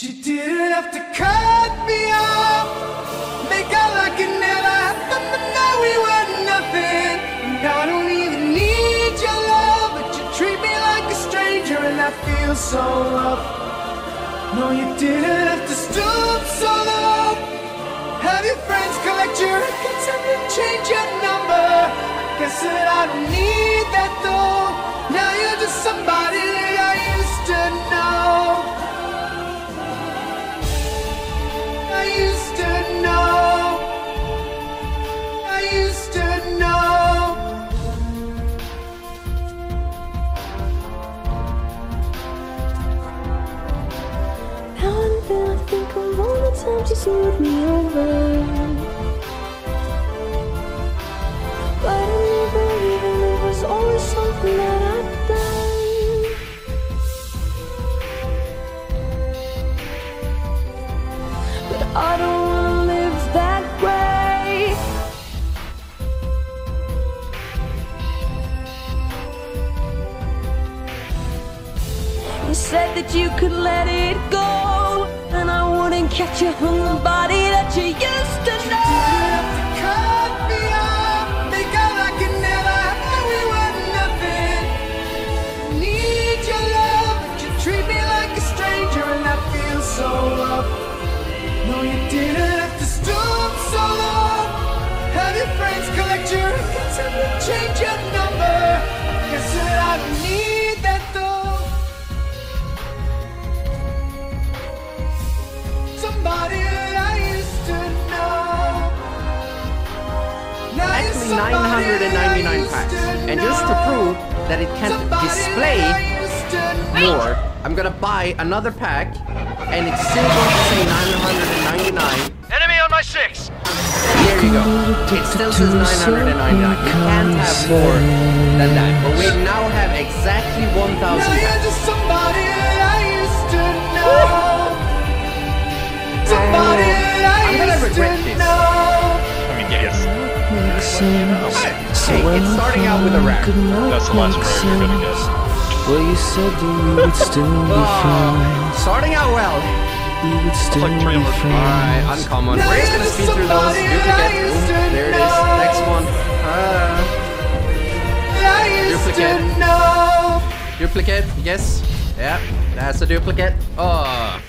You didn't have to cut me off, make out like it never happened, but now we were nothing. And I don't even need your love, but you treat me like a stranger, and I feel so rough. No, you didn't have to stoop so low, have your friends collect your records and then change your number. I guess that I don't need that though, now you're just somebody that I used to know. Sometimes you screwed me over, but I never even knew it was always something that I'd done. But I don't wanna live that way. You said that you could let it go, and I wouldn't catch you on the body that you used to know. You didn't have to cut me off, make out like it never happened, we were nothing. Need your love, but you treat me like a stranger, and I feel so rough. No, you didn't have to stoop so low, have your friends collect your records and then change your number. I guess that I don't need that though, somebody I used to know. Now actually 999 packs, and just to prove that it can display more, I'm gonna buy another pack, and it's still going to say 999. Enemy on my 6. There you go. It still says 999. You can't have more than that. But we now have exactly 1,000 packs. I'm gonna regret this. Let me guess. Hey, it's starting out with a rap. That's the last rap you're gonna guess. Well, you said you would still be fine. Starting out well. It's like 300. Alright, uncommon. We're just gonna speed through those. Duplicate. Ooh, there it is. Next one. Duplicate. Duplicate. Yes. Yeah. That's a duplicate. Oh.